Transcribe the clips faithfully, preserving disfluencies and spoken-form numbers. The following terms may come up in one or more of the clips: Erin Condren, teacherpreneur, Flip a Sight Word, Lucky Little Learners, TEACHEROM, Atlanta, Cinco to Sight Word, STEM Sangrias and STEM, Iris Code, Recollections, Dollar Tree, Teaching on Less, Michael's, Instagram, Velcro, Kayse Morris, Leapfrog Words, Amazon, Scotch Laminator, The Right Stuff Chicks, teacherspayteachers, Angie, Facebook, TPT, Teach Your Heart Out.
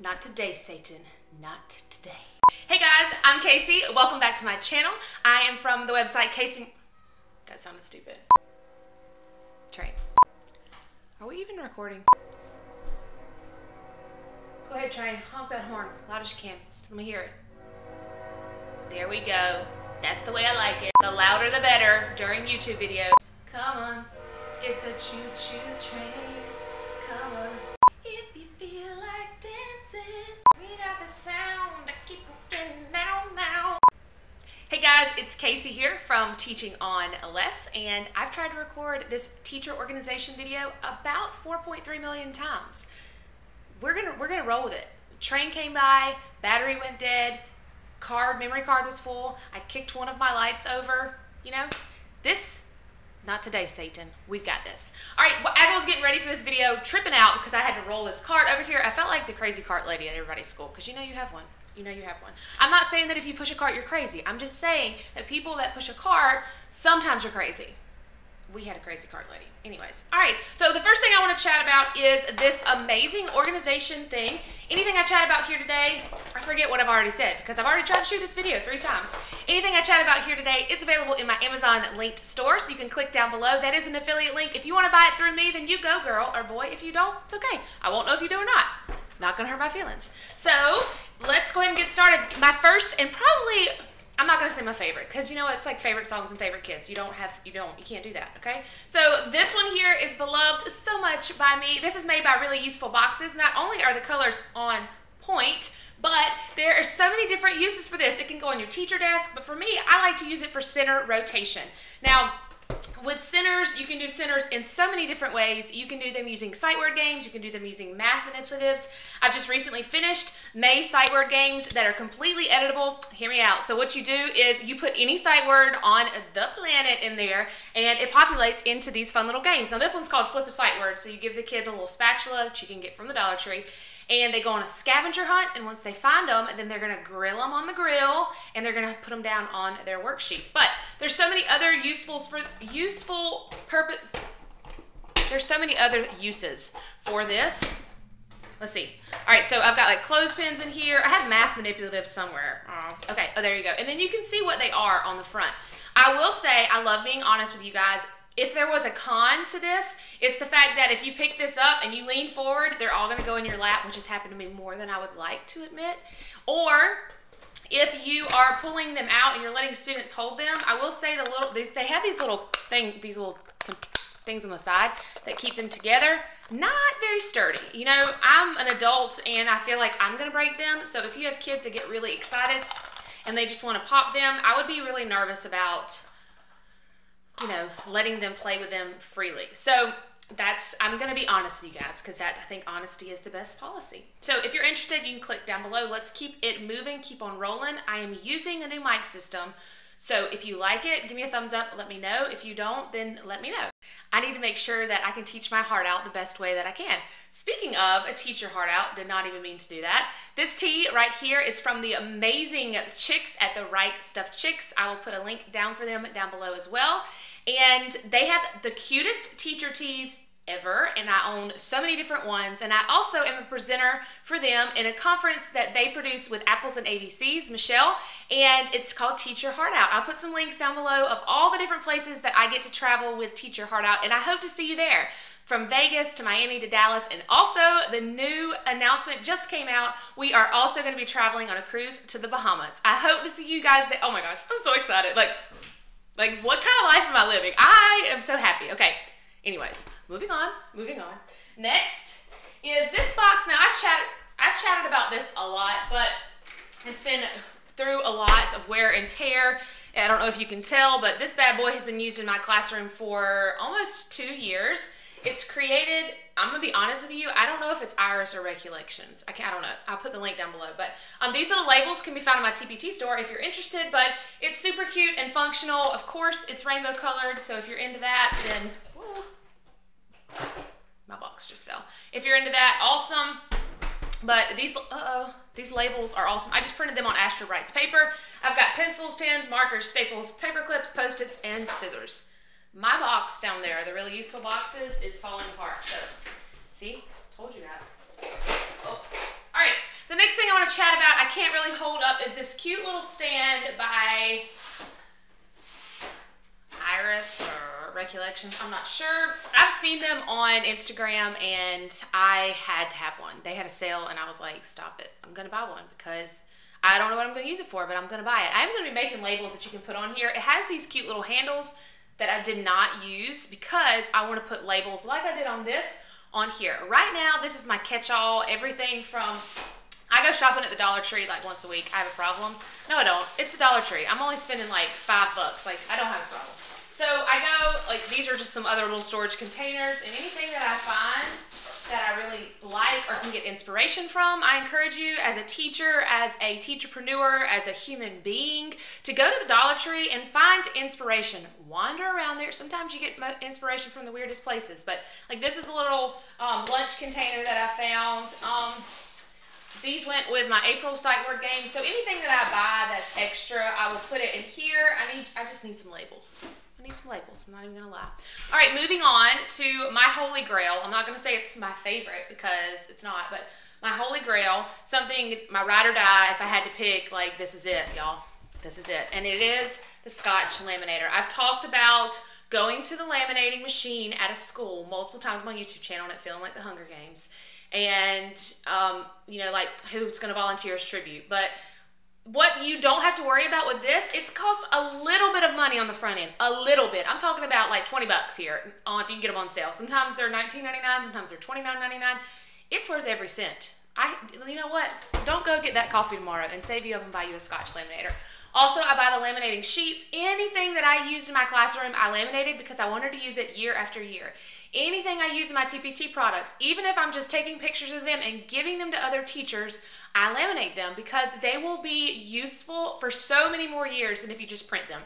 Not today, Satan. Not today. Hey guys, I'm Kayse. Welcome back to my channel. I am from the website Kayse... That sounded stupid. Train. Are we even recording? Go ahead, train. Honk that horn. Loud as you can. Just let me hear it. There we go. That's the way I like it. The louder the better during YouTube videos. Come on. It's a choo-choo train. Come on. If you feel like dancing, we got the sound that keeps moving now, now. Hey guys, it's Kayse here from Teaching on Less, and I've tried to record this teacher organization video about four point three million times. We're gonna we're gonna roll with it. Train came by, battery went dead, card memory card was full. I kicked one of my lights over. You know, this. Not today, Satan. We've got this. All right, well, as I was getting ready for this video, tripping out because I had to roll this cart over here, I felt like the crazy cart lady at everybody's school, because you know you have one. You know you have one. I'm not saying that if you push a cart, you're crazy. I'm just saying that people that push a cart sometimes are crazy. We had a crazy cart lady. Anyways, all right, so the first thing I want to chat about is this amazing organization thing. Anything I chat about here today, I forget what I've already said because I've already tried to shoot this video three times. Anything I chat about here today is available in my Amazon linked store, so you can click down below. That is an affiliate link. If you want to buy it through me, then you go, girl or boy. If you don't, it's okay. I won't know if you do or not. Not gonna hurt my feelings. So let's go ahead and get started. My first and probably... I'm not gonna say my favorite, because you know it's like favorite songs and favorite kids. You don't have, you don't, you can't do that, okay? So this one here is beloved so much by me. This is made by Really Useful Boxes. Not only are the colors on point, but there are so many different uses for this. It can go on your teacher desk, but for me, I like to use it for center rotation. Now, with centers, you can do centers in so many different ways. You can do them using sight word games. You can do them using math manipulatives. I've just recently finished May sight word games that are completely editable. Hear me out. So what you do is you put any sight word on the planet in there, and it populates into these fun little games. Now this one's called Flip a Sight Word. So you give the kids a little spatula that you can get from the Dollar Tree, and they go on a scavenger hunt, and once they find them, then they're gonna grill them on the grill, and they're gonna put them down on their worksheet. But there's so many other useful for useful purpose. There's so many other uses for this. Let's see. All right, so I've got like clothespins in here. I have math manipulatives somewhere. Oh, okay, oh, there you go. And then you can see what they are on the front. I will say, I love being honest with you guys. If there was a con to this, it's the fact that if you pick this up and you lean forward, they're all gonna go in your lap, which has happened to me more than I would like to admit. Or if you are pulling them out and you're letting students hold them, I will say the little, they, they have these little things, these little things on the side that keep them together. Not very sturdy. You know, I'm an adult and I feel like I'm gonna break them. So if you have kids that get really excited and they just wanna pop them, I would be really nervous about, you know, letting them play with them freely. So that's, I'm gonna be honest with you guys, because that, I think honesty is the best policy. So if you're interested, you can click down below. Let's keep it moving, keep on rolling. I am using a new mic system. So if you like it, give me a thumbs up, let me know. If you don't, then let me know. I need to make sure that I can teach my heart out the best way that I can. Speaking of, a teach your heart out, did not even mean to do that. This tea right here is from the amazing chicks at The Right Stuff Chicks. I will put a link down for them down below as well. And they have the cutest teacher teas ever, and I own so many different ones, and I also am a presenter for them in a conference that they produce with Apples and A B Cs, Michelle, and it's called Teach Your Heart Out. I'll put some links down below of all the different places that I get to travel with Teach Your Heart Out, and I hope to see you there, from Vegas to Miami to Dallas. And also the new announcement just came out. We are also going to be traveling on a cruise to the Bahamas. I hope to see you guys there. Oh my gosh, I'm so excited. Like, like what kind of life am I living? I am so happy. Okay. Anyways, moving on, moving on. Next is this box. Now, I've chatted, I've chatted about this a lot, but it's been through a lot of wear and tear. I don't know if you can tell, but this bad boy has been used in my classroom for almost two years. It's created, I'm gonna be honest with you, I don't know if it's Iris or Recollections. I, can't, I don't know, I'll put the link down below. But um, these little labels can be found in my T P T store if you're interested, but it's super cute and functional. Of course, it's rainbow colored, so if you're into that, then, whoa. My box just fell. If you're into that, awesome. But these, uh-oh, these labels are awesome. I just printed them on Astro Bright's paper. I've got pencils, pens, markers, staples, paper clips, post-its, and scissors. My box down there, the Really Useful Boxes, is falling apart. So, see? Told you guys. Oh. All right. next thing I want to chat about, I can't really hold up, is this cute little stand by Iris or Recollections, I'm not sure. I've seen them on Instagram and I had to have one. They had a sale and I was like, stop it. I'm going to buy one because I don't know what I'm going to use it for, but I'm going to buy it. I'm going to be making labels that you can put on here. It has these cute little handles that I did not use because I want to put labels like I did on this on here. Right now, this is my catch-all, everything from, I go shopping at the Dollar Tree like once a week. I have a problem. No, I don't. It's the Dollar Tree. I'm only spending like five bucks. Like, I don't have a problem. So I go, like, these are just some other little storage containers, and anything that I find that I really like or can get inspiration from, I encourage you as a teacher, as a teacherpreneur, as a human being, to go to the Dollar Tree and find inspiration. Wander around there. Sometimes you get inspiration from the weirdest places, but like this is a little um, lunch container that I found. Um, These went with my April sight word game. So anything that I buy that's extra, I will put it in here. I need, I just need some labels. I need some labels. I'm not even gonna lie. All right, moving on to my holy grail. I'm not gonna say it's my favorite because it's not, but my holy grail, something, my ride or die, if I had to pick, like this is it, y'all. This is it. And it is the Scotch Laminator. I've talked about going to the laminating machine at a school multiple times on my YouTube channel and it feeling like the Hunger Games. And, um, you know, like who's going to volunteer as tribute. But what you don't have to worry about with this, it's cost a little bit of money on the front end, a little bit. I'm talking about like twenty bucks here on, if you can get them on sale. Sometimes they're nineteen ninety-nine, sometimes they're twenty-nine ninety-nine. It's worth every cent. I, you know what? Don't go get that coffee tomorrow and save you up and buy you a Scotch Laminator. Also, I buy the laminating sheets. Anything that I used in my classroom, I laminated because I wanted to use it year after year. Anything I use in my T P T products, even if I'm just taking pictures of them and giving them to other teachers, I laminate them because they will be useful for so many more years than if you just print them.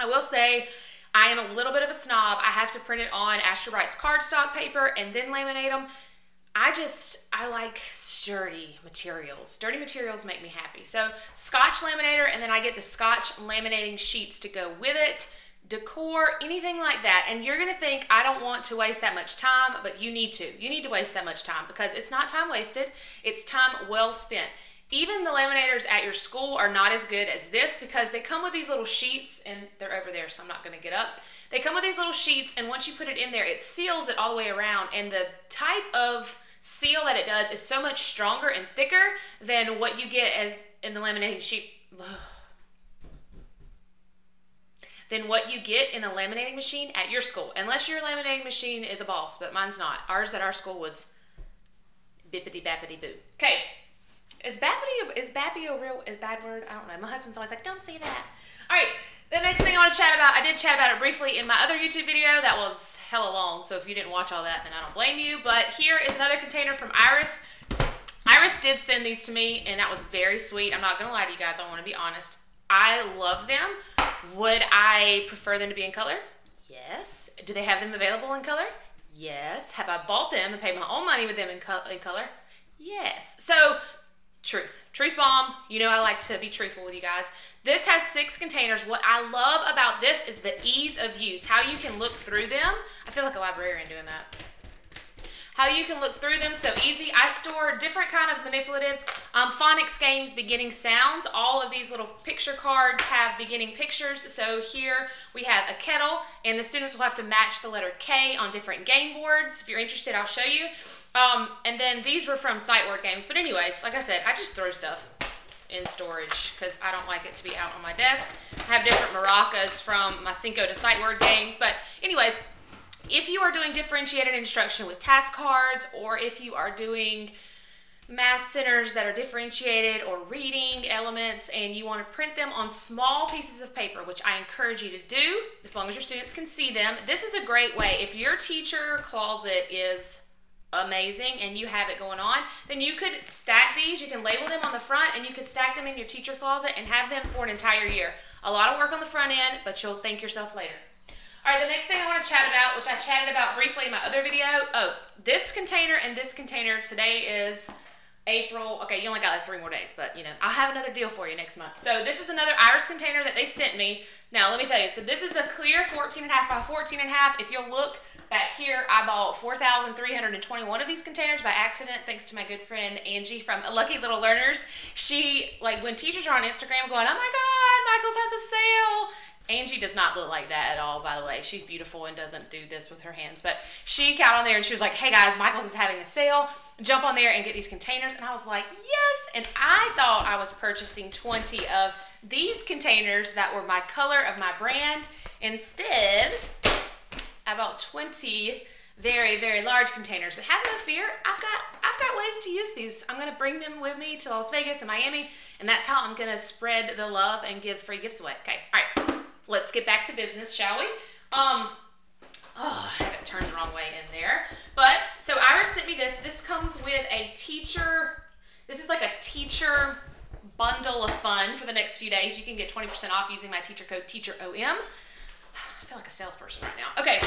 I will say, I am a little bit of a snob. I have to print it on Astro Bright's cardstock paper and then laminate them. I just, I like sturdy materials. Sturdy materials make me happy. So Scotch Laminator, and then I get the Scotch laminating sheets to go with it, decor, anything like that. And you're gonna think, I don't want to waste that much time, but you need to. You need to waste that much time because it's not time wasted, it's time well spent. Even the laminators at your school are not as good as this because they come with these little sheets, and they're over there, so I'm not gonna get up. They come with these little sheets, and once you put it in there, it seals it all the way around, and the type of seal that it does is so much stronger and thicker than what you get as in the laminating sheet. Ugh. Than what you get in the laminating machine at your school. Unless your laminating machine is a boss, but mine's not. Ours at our school was bippity bappity boo. Okay, is bappity, is bappy a real, is bad word? I don't know, my husband's always like, don't say that. All right, the next thing I wanna chat about, I did chat about it briefly in my other YouTube video, that was hella long, so if you didn't watch all that, then I don't blame you, but here is another container from Iris. Iris did send these to me, and that was very sweet. I'm not gonna lie to you guys, I wanna be honest. I love them. Would I prefer them to be in color? Yes. Do they have them available in color? Yes. Have I bought them and paid my own money with them in, co in color? Yes. So, truth. Truth bomb. You know I like to be truthful with you guys. This has six containers. What I love about this is the ease of use. How you can look through them. I feel like a librarian doing that. How you can look through them so easy. I store different kind of manipulatives, um, phonics games, beginning sounds. All of these little picture cards have beginning pictures. So here we have a kettle, and the students will have to match the letter K on different game boards. If you're interested, I'll show you. Um, and then these were from sight word games. But anyways, like I said, I just throw stuff in storage because I don't like it to be out on my desk. I have different maracas from my Cinco to Sight Word games. But anyways, if you are doing differentiated instruction with task cards, or if you are doing math centers that are differentiated or reading elements and you want to print them on small pieces of paper, which I encourage you to do as long as your students can see them, this is a great way. If your teacher closet is amazing and you have it going on, then you could stack these, you can label them on the front, and you could stack them in your teacher closet and have them for an entire year. A lot of work on the front end, but you'll thank yourself later. All right, the next thing I want to chat about, which I chatted about briefly in my other video, oh, this container and this container today is April. Okay, you only got like three more days, but you know, I'll have another deal for you next month. So this is another Iris container that they sent me. Now, let me tell you, so this is a clear fourteen and a half by fourteen and a half. If you'll look back here, I bought four thousand three hundred twenty-one of these containers by accident, thanks to my good friend Angie from Lucky Little Learners. She, like, when teachers are on Instagram going, oh my God, Michael's has a sale. Angie does not look like that at all, by the way. She's beautiful and doesn't do this with her hands. But she got on there and she was like, hey guys, Michael's is having a sale. Jump on there and get these containers. And I was like, yes. And I thought I was purchasing twenty of these containers that were my color of my brand. Instead, I bought twenty very, very large containers. But have no fear, I've got I've got ways to use these. I'm gonna bring them with me to Las Vegas and Miami, and that's how I'm gonna spread the love and give free gifts away. Okay, all right. Let's get back to business, shall we? Um, oh, I have it turned the wrong way in there. But, so Iris sent me this. This comes with a teacher, this is like a teacher bundle of fun for the next few days. You can get twenty percent off using my teacher code, teacher O M. I feel like a salesperson right now. Okay.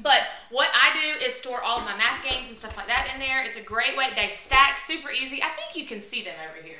But what I do is store all of my math games and stuff like that in there. It's a great way. They stack super easy. I think you can see them over here.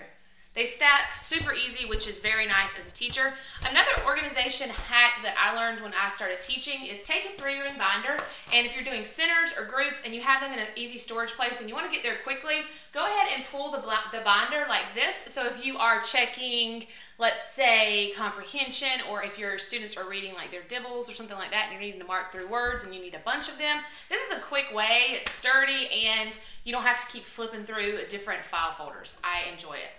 They stack super easy, which is very nice as a teacher. Another organization hack that I learned when I started teaching is take a three-ring binder, and if you're doing centers or groups and you have them in an easy storage place and you want to get there quickly, go ahead and pull the, the binder like this. So if you are checking, let's say, comprehension, or if your students are reading like their dibbles or something like that and you're needing to mark through words and you need a bunch of them, this is a quick way, it's sturdy, and you don't have to keep flipping through different file folders. I enjoy it.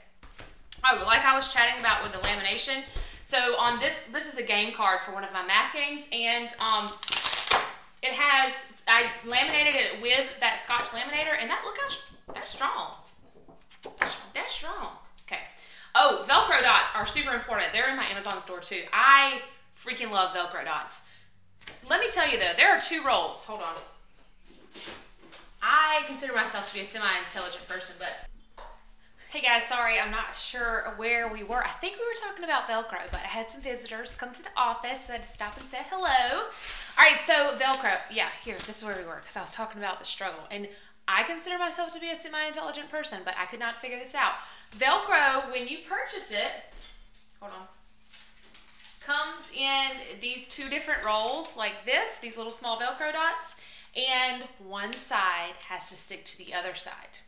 Oh, like I was chatting about with the lamination. So on this, this is a game card for one of my math games, and um, it has, I laminated it with that Scotch Laminator, and that, look how, that's strong. That's, that's strong. Okay. Oh, Velcro dots are super important. They're in my Amazon store too. I freaking love Velcro dots. Let me tell you though, there are two rolls. Hold on. I consider myself to be a semi-intelligent person, but hey guys, sorry, I'm not sure where we were. I think we were talking about Velcro, but I had some visitors come to the office, so I had to stop and say hello. All right, so Velcro, yeah, here, this is where we were, because I was talking about the struggle, and I consider myself to be a semi-intelligent person, but I could not figure this out. Velcro, when you purchase it, hold on, comes in these two different rolls like this, these little small Velcro dots, and one side has to stick to the other side.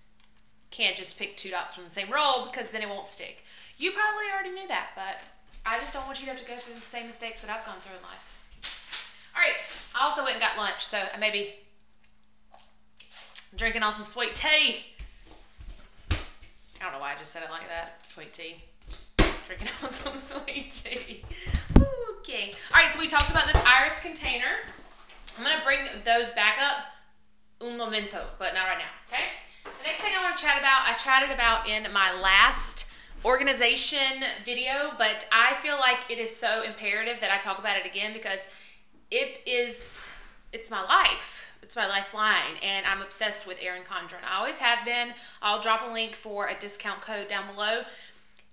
Can't just pick two dots from the same roll because then it won't stick. You probably already knew that, but I just don't want you to have to go through the same mistakes that I've gone through in life. All right, I also went and got lunch, so I may be drinking on some sweet tea. I don't know why I just said it like that. Sweet tea. Drinking on some sweet tea. Okay. All right, so we talked about this Iris container. I'm gonna bring those back up un momento, but not right now, okay? The next thing I want to chat about, I chatted about in my last organization video, but I feel like it is so imperative that I talk about it again because it is, it's my life. It's my lifeline, and I'm obsessed with Erin Condren. I always have been. I'll drop a link for a discount code down below.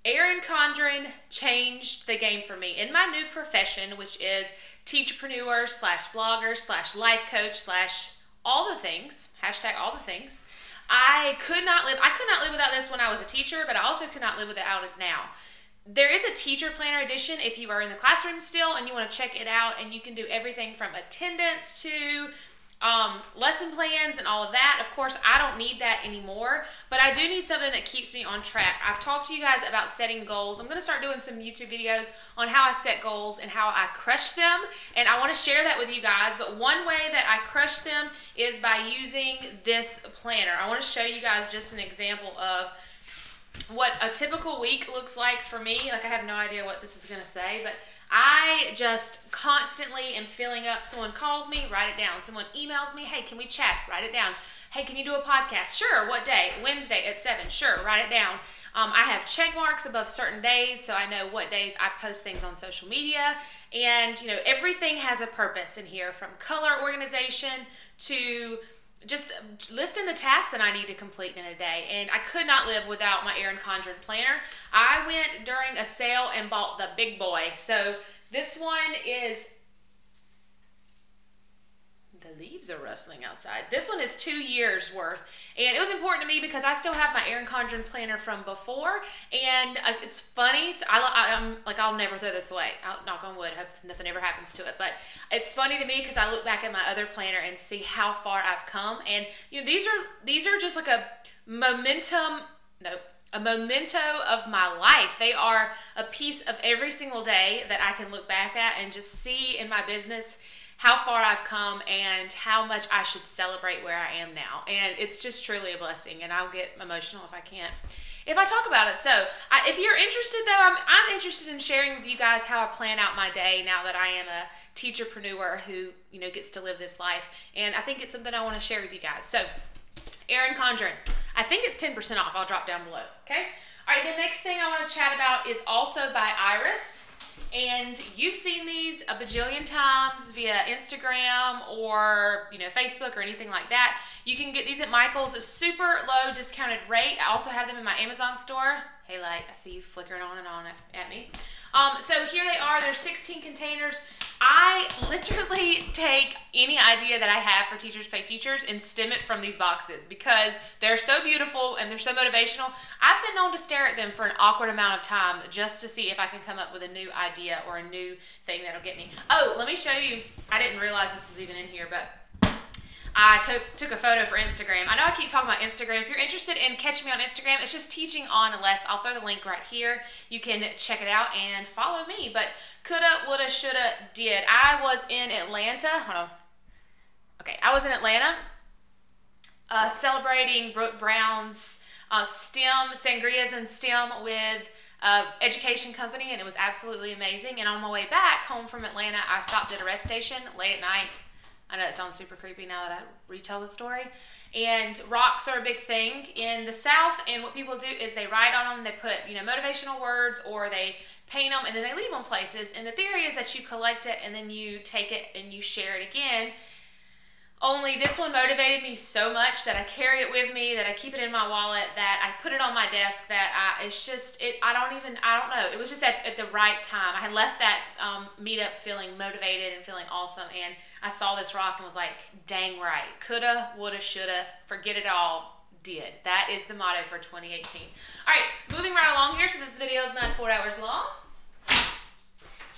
Erin Condren changed the game for me in my new profession, which is teachpreneur slash blogger slash life coach slash all the things, hashtag all the things. I could not live, I could not live without this when I was a teacher, but I also could not live without it now. There is a teacher planner edition if you are in the classroom still and you want to check it out, and you can do everything from attendance to um, lesson plans and all of that. Of course, I don't need that anymore, but I do need something that keeps me on track. I've talked to you guys about setting goals. I'm going to start doing some YouTube videos on how I set goals and how I crush them, and I want to share that with you guys, but one way that I crush them is by using this planner. I want to show you guys just an example of what a typical week looks like for me. Like, I have no idea what this is going to say, but I just constantly am filling up. Someone calls me, write it down. Someone emails me, hey, can we chat? Write it down. Hey, can you do a podcast? Sure. What day? Wednesday at seven. Sure. Write it down. Um, I have check marks above certain days, so I know what days I post things on social media. And, you know, everything has a purpose in here, from color organization to just listing the tasks that I need to complete in a day. And I could not live without my Erin Condren planner. I went during a sale and bought the big boy. So this one is The leaves are rustling outside. This one is two years worth. And it was important to me because I still have my Erin Condren planner from before. And it's funny. To, I, I'm like, I'll never throw this away. I'll knock on wood. I hope nothing ever happens to it. But it's funny to me because I look back at my other planner and see how far I've come. And, you know, these are, these are just like a momentum. Nope. A memento of my life. They are a piece of every single day that I can look back at and just see in my business how far I've come and how much I should celebrate where I am now. And it's just truly a blessing, and I'll get emotional if I can't, if I talk about it. So I, if you're interested though, I'm, I'm interested in sharing with you guys how I plan out my day now that I am a teacherpreneur who, you know, gets to live this life. And I think it's something I want to share with you guys. So Erin Condren, I think it's ten percent off. I'll drop down below, okay? All right, the next thing I want to chat about is also by Iris. And you've seen these a bajillion times via Instagram or, you know, Facebook or anything like that. You can get these at Michael's, a super low discounted rate. I also have them in my Amazon store. Hey, light, I see you flickering on and on at me. Um, so here they are. There's sixteen containers. I literally take any idea that I have for Teachers Pay Teachers and stem it from these boxes because they're so beautiful and they're so motivational. I've been known to stare at them for an awkward amount of time just to see if I can come up with a new idea or a new thing that'll get me. Oh, let me show you. I didn't realize this was even in here, but I took, took a photo for Instagram. I know I keep talking about Instagram. If you're interested in catching me on Instagram, it's just Teaching on Less. I'll throw the link right here. You can check it out and follow me. But coulda, woulda, shoulda, did. I was in Atlanta. Hold on. Okay, I was in Atlanta uh, celebrating Brooke Brown's uh, STEM Sangrias and STEM with Uh, education company, and it was absolutely amazing. And on my way back home from Atlanta, I stopped at a rest station late at night. I know it sounds super creepy now that I retell the story. And rocks are a big thing in the South, and what people do is they write on them, they put, you know, motivational words, or they paint them, and then they leave them places. And the theory is that you collect it and then you take it and you share it again. Only this one motivated me so much that I carry it with me, that I keep it in my wallet, that I put it on my desk, that I, it's just, it. I don't even, I don't know. It was just at, at the right time. I had left that um, meetup feeling motivated and feeling awesome, and I saw this rock and was like, dang right. Coulda, woulda, shoulda, forget it all, did. That is the motto for twenty eighteen. All right, moving right along here. So this video is not four hours long.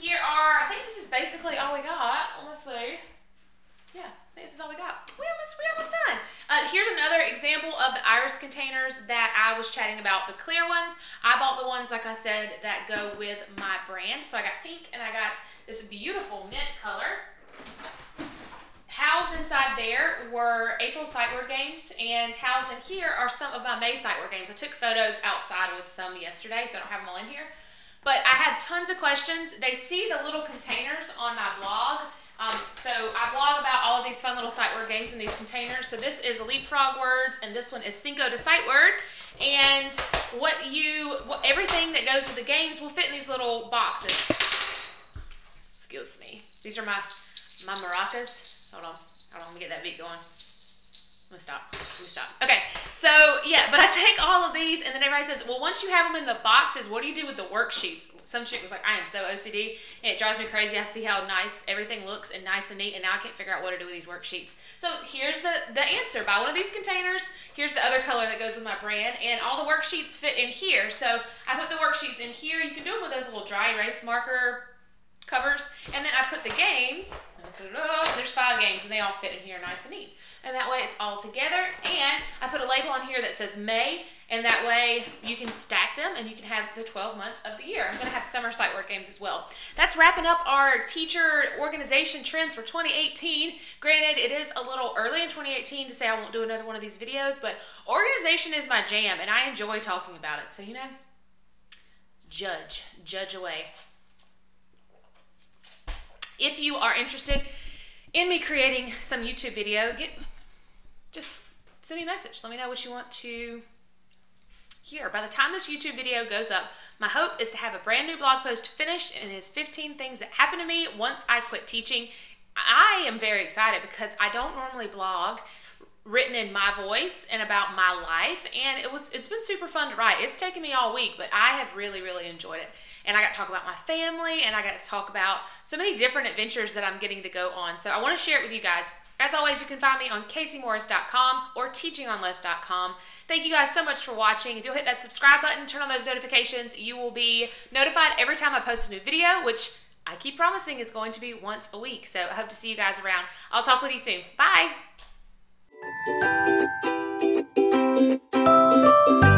Here are, I think this is basically all we got. Let's see. Yeah. This is all we got. We almost, we almost done. Uh, here's another example of the Iris containers that I was chatting about, the clear ones. I bought the ones, like I said, that go with my brand. So I got pink and I got this beautiful mint color. Housed inside there were April Sight Word games, and housed in here are some of my May Sight Word games. I took photos outside with some yesterday, so I don't have them all in here. But I have tons of questions. They see the little containers on my blog. Um, so I blog about all of these fun little sight word games in these containers. So this is Leapfrog Words, and this one is Cinco to Sight Word. And what you, what, everything that goes with the games will fit in these little boxes. Excuse me. These are my, my maracas. Hold on. Hold on. Let me get that beat going. Let me stop. Let me stop. Okay. So yeah, but I take all of these, and then everybody says, well, once you have them in the boxes, what do you do with the worksheets? Some chick was like, I am so O C D. And it drives me crazy. I see how nice everything looks and nice and neat, and now I can't figure out what to do with these worksheets. So here's the, the answer. Buy one of these containers. Here's the other color that goes with my brand, and all the worksheets fit in here. So I put the worksheets in here. You can do them with those little dry erase marker covers, and then I put the games. There's five games, and they all fit in here nice and neat, and that way it's all together. And I put a label on here that says May, and that way you can stack them and you can have the twelve months of the year. I'm gonna have summer sight word games as well. That's wrapping up our teacher organization trends for twenty eighteen. Granted, it is a little early in twenty eighteen to say I won't do another one of these videos, but organization is my jam, and I enjoy talking about it. So, you know, judge judge away. If you are interested in me creating some YouTube video, get, just send me a message. Let me know what you want to hear. By the time this YouTube video goes up, my hope is to have a brand new blog post finished, and it's fifteen things that happened to me once I quit teaching. I am very excited because I don't normally blog written in my voice and about my life, and it was it's been super fun to write. It's taken me all week, but I have really really enjoyed it, and I got to talk about my family, and I got to talk about so many different adventures that I'm getting to go on. So I want to share it with you guys. As always, you can find me on Kayse Morris dot com or Teaching on Less dot com. Thank you guys so much for watching. If you'll hit that subscribe button, turn on those notifications, you will be notified every time I post a new video, which I keep promising is going to be once a week. So I hope to see you guys around. I'll talk with you soon. Bye.